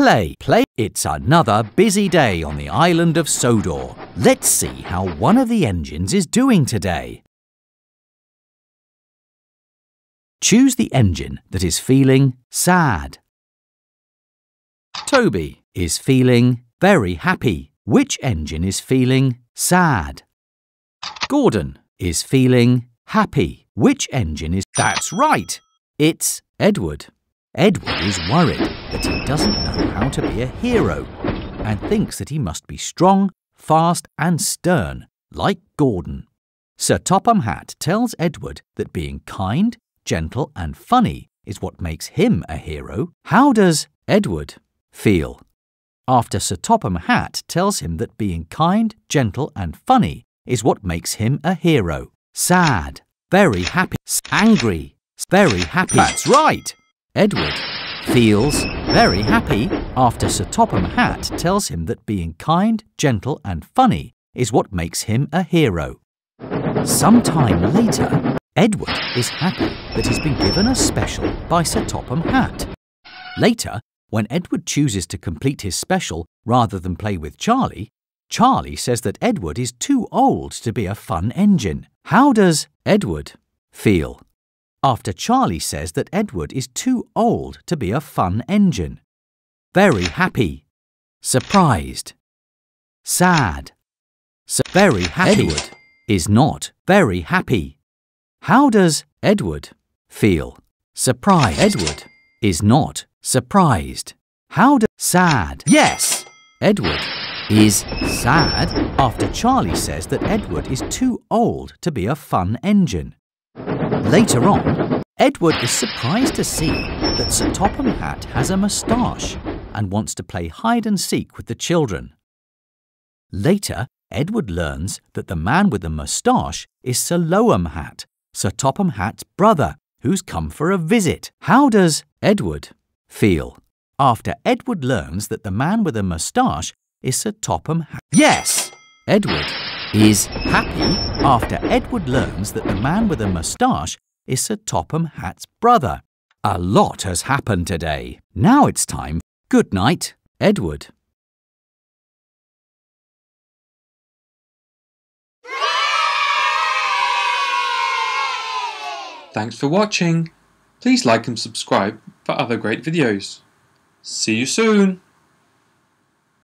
play. Play. It's another busy day on the island of Sodor. Let's see how one of the engines is doing today. Choose the engine that is feeling sad. Toby is feeling very happy. Which engine is feeling sad? Gordon is feeling happy. Which engine is... That's right! It's Edward. Edward is worried that he doesn't know how to be a hero and thinks that he must be strong, fast and stern, like Gordon. Sir Topham Hatt tells Edward that being kind, gentle and funny is what makes him a hero. How does Edward feel? After Sir Topham Hatt tells him that being kind, gentle and funny is what makes him a hero. Sad, very happy, angry, very happy. That's right! Edward feels very happy after Sir Topham Hatt tells him that being kind, gentle and funny is what makes him a hero. Sometime later, Edward is happy that he's been given a special by Sir Topham Hatt. Later, when Edward chooses to complete his special rather than play with Charlie, Charlie says that Edward is too old to be a fun engine. How does Edward feel? After Charlie says that Edward is too old to be a fun engine. Very happy. Surprised. Sad. Very happy. Edward is not very happy. How does Edward feel? Surprised. Edward is not surprised. How does... Sad. Yes! Edward is sad after Charlie says that Edward is too old to be a fun engine. Later on, Edward is surprised to see that Sir Topham Hatt has a moustache and wants to play hide-and-seek with the children. Later, Edward learns that the man with the moustache is Sir Loam Hatt, Sir Topham Hatt's brother, who's come for a visit. How does Edward feel after Edward learns that the man with a moustache is Sir Topham Hatt? Yes! Edward is happy after Edward learns that the man with a moustache is Sir Topham Hatt's brother. A lot has happened today. Now it's time. Good night, Edward. Thanks for watching. Please like and subscribe for other great videos. See you soon.